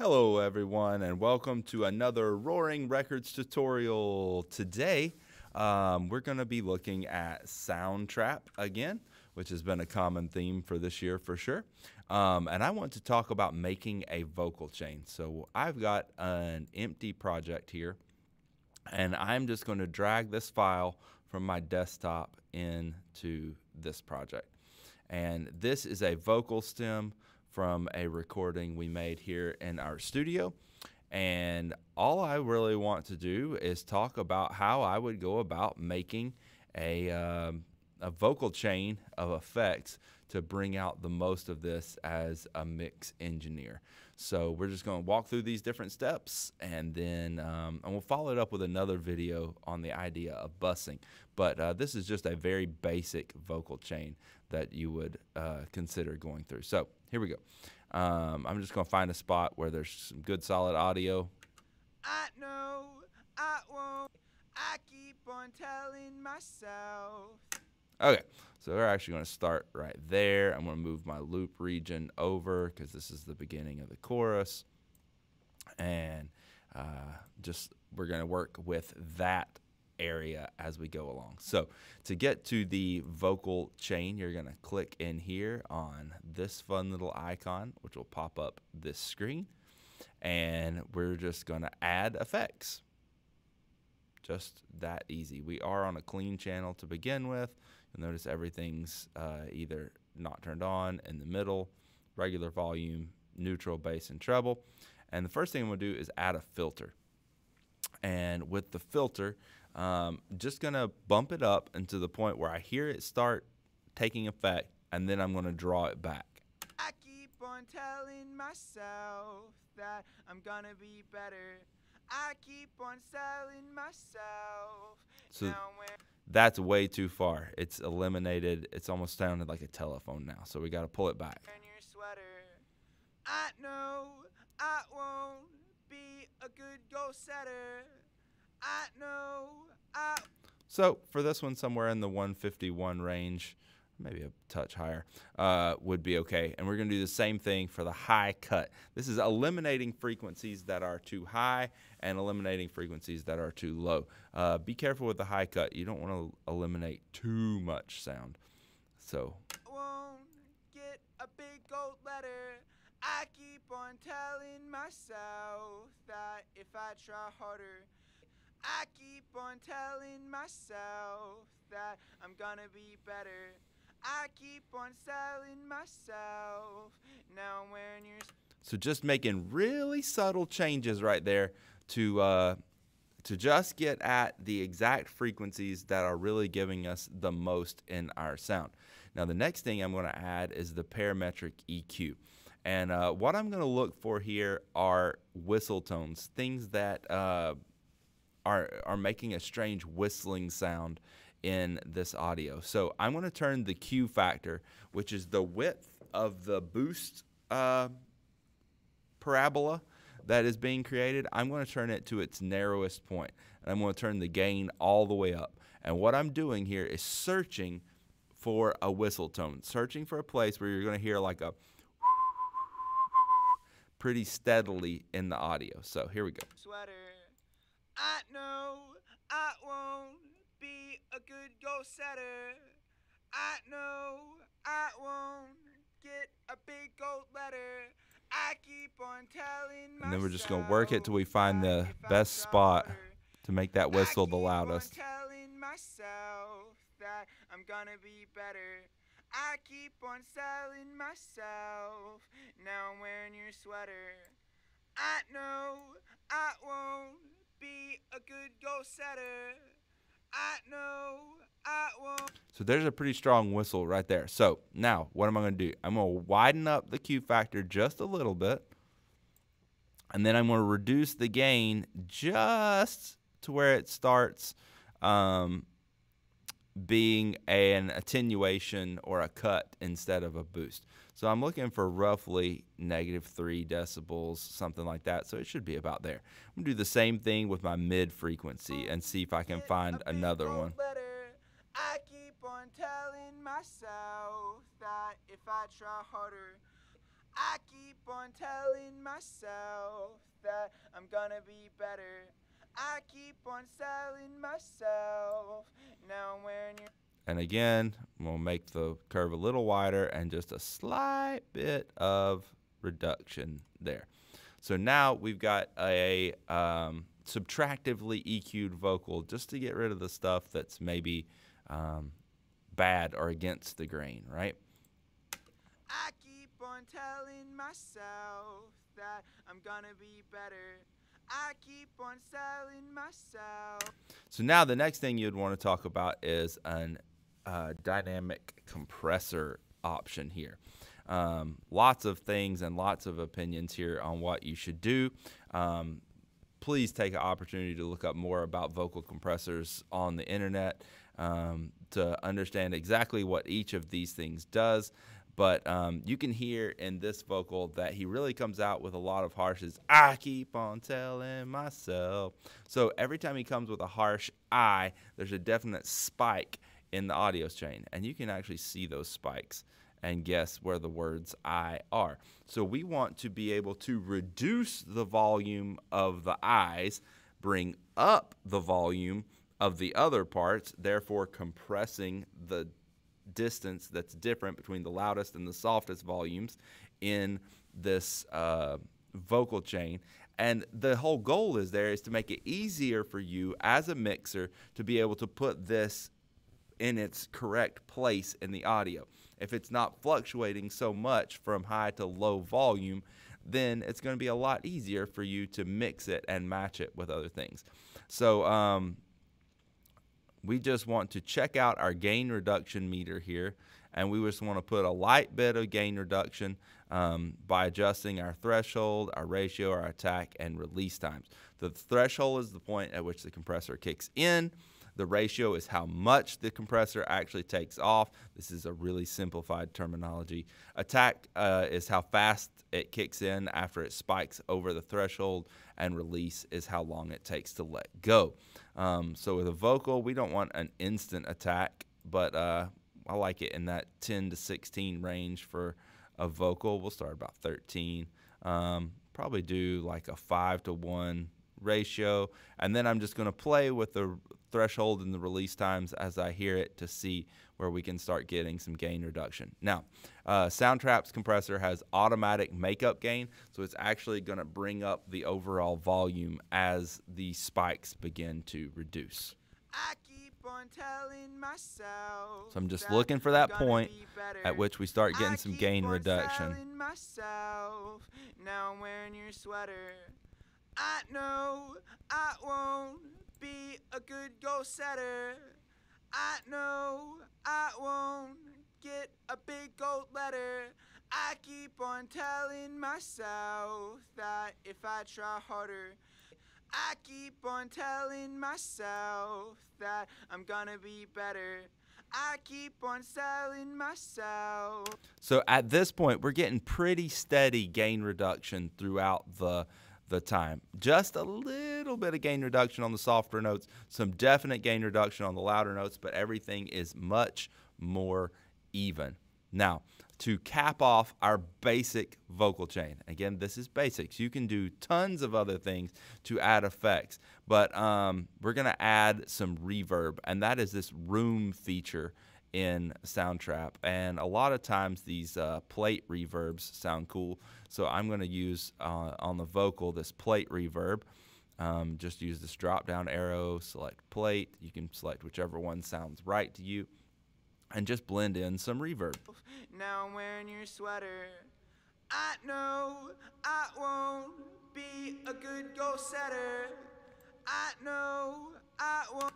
Hello everyone, and welcome to another Roaring Records tutorial. Today we're going to be looking at Soundtrap again, which has been a common theme for this year for sure. And I want to talk about making a vocal chain. So I've got an empty project here, and I'm just going to drag this file from my desktop into this project. And this is a vocal stem from a recording we made here in our studio. And all I really want to do is talk about how I would go about making a vocal chain of effects to bring out the most of this as a mix engineer. So we're just gonna walk through these different steps, and then we'll follow it up with another video on the idea of bussing. But this is just a very basic vocal chain that you would consider going through. So here we go. I'm just gonna find a spot where there's some good solid audio. I know, I won't, I keep on telling myself. Okay, so we're actually gonna start right there. I'm gonna move my loop region over because this is the beginning of the chorus. And we're gonna work with that area as we go along. So to get to the vocal chain, you're gonna click in here on this fun little icon, which will pop up this screen. And we're just gonna add effects. Just that easy. We are on a clean channel to begin with. You'll notice everything's either not turned on, in the middle, regular volume, neutral, bass, and treble. And the first thing I'm gonna do is add a filter. And with the filter, just gonna bump it up into the point where I hear it start taking effect, and then I'm gonna draw it back. I keep on telling myself that I'm gonna be better. I keep on selling myself. So that's way too far. It's eliminated. It's almost sounded like a telephone now. So we got to pull it back. Turn your sweater. I know I won't be a good goal setter. I know I. So for this one, somewhere in the 151 range, maybe a touch higher, would be okay. And we're gonna do the same thing for the high cut. This is eliminating frequencies that are too high and eliminating frequencies that are too low. Be careful with the high cut. You don't wanna eliminate too much sound. So. I won't get a big gold letter. I keep on telling myself that if I try harder, I keep on telling myself that I'm gonna be better. I keep on selling myself. Now I'm wearing your. So just making really subtle changes right there to just get at the exact frequencies that are really giving us the most in our sound. Now the next thing I'm going to add is the parametric EQ, and what I'm going to look for here are whistle tones, things that are making a strange whistling sound in this audio. So I'm going to turn the Q factor, which is the width of the boost parabola that is being created. I'm going to turn it to its narrowest point, and I'm going to turn the gain all the way up. And what I'm doing here is searching for a whistle tone, searching for a place where you're going to hear like a pretty steadily in the audio. So here we go. Sweater. I know I won't be a good goal setter. I know I won't get a big gold letter. I keep on telling myself. And then we're just gonna work it till we find the best spot to make that whistle the loudest. I keep on telling myself that I'm gonna be better. I keep on selling myself. Now I'm wearing your sweater. I know I won't be a good goal setter. I know I won't. So there's a pretty strong whistle right there. So now what am I going to do? I'm going to widen up the Q factor just a little bit, and then I'm going to reduce the gain just to where it starts being an attenuation or a cut instead of a boost. So I'm looking for roughly -3 decibels, something like that. So it should be about there. I'm gonna do the same thing with my mid frequency and see if I can find another one. I keep on telling myself that if I try harder, I keep on telling myself that I'm gonna be better. I keep on selling myself. Now I'm wearing your... And again, we'll make the curve a little wider and just a slight bit of reduction there. So now we've got a subtractively EQ'd vocal just to get rid of the stuff that's maybe bad or against the grain, right? I keep on telling myself that I'm gonna be better. I keep on selling myself. So now the next thing you'd want to talk about is an dynamic compressor option here. Lots of things and lots of opinions here on what you should do. Please take an opportunity to look up more about vocal compressors on the internet to understand exactly what each of these things does. But you can hear in this vocal that he really comes out with a lot of harshes. I keep on telling myself. So every time he comes with a harsh I, there's a definite spike in the audio chain. And you can actually see those spikes and guess where the words I are. So we want to be able to reduce the volume of the I's, bring up the volume of the other parts, therefore compressing the distance that's different between the loudest and the softest volumes in this vocal chain. And the whole goal is there is to make it easier for you as a mixer to be able to put this in its correct place in the audio. If it's not fluctuating so much from high to low volume, then it's going to be a lot easier for you to mix it and match it with other things. So we just want to check out our gain reduction meter here, and we just want to put a light bit of gain reduction by adjusting our threshold, our ratio, our attack, and release times. The threshold is the point at which the compressor kicks in. The ratio is how much the compressor actually takes off. This is a really simplified terminology. Attack is how fast it kicks in after it spikes over the threshold, and release is how long it takes to let go. So with a vocal, we don't want an instant attack, but I like it in that 10 to 16 range for a vocal. We'll start about 13. Probably do like a 5-to-1 ratio, and then I'm just going to play with the threshold and the release times as I hear it to see where we can start getting some gain reduction. Now, Soundtrap's compressor has automatic makeup gain, so it's actually going to bring up the overall volume as the spikes begin to reduce. I keep on telling myself. So I'm just looking for that point at which we start getting some gain reduction. Myself. Now I'm wearing your sweater. I know I won't be a good goal setter. I know I won't get a big gold letter. I keep on telling myself that if I try harder, I keep on telling myself that I'm gonna be better. I keep on selling myself. So at this point, we're getting pretty steady gain reduction throughout the time. Just a little bit of gain reduction on the softer notes, some definite gain reduction on the louder notes, but everything is much more even. Now, to cap off our basic vocal chain, again, this is basics. You can do tons of other things to add effects, but we're going to add some reverb, and that is this room feature in Soundtrap. And a lot of times these plate reverbs sound cool, so I'm going to use on the vocal this plate reverb. Just use this drop down arrow, select plate. You can select whichever one sounds right to you, and just blend in some reverb. Now I'm wearing your sweater. I know I won't be a good goal setter. I know I won't.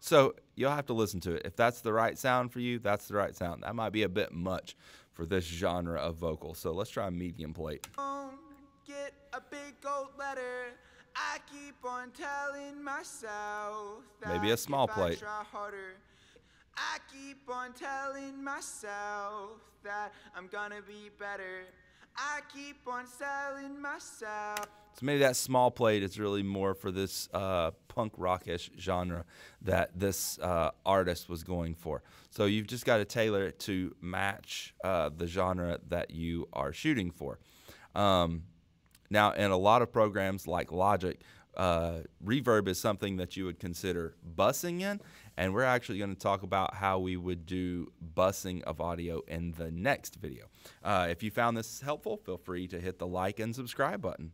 So you'll have to listen to it. If that's the right sound for you, that's the right sound. That might be a bit much for this genre of vocal. So let's try medium plate. Get a big gold letter. I keep on telling myself that maybe a small plate. If I try harder, I keep on telling myself that I'm gonna be better. I keep on selling myself. So maybe that small plate is really more for this punk rockish genre that this artist was going for. So you've just got to tailor it to match the genre that you are shooting for. Now, in a lot of programs like Logic, reverb is something that you would consider bussing in, and we're actually going to talk about how we would do bussing of audio in the next video. If you found this helpful, feel free to hit the like and subscribe button.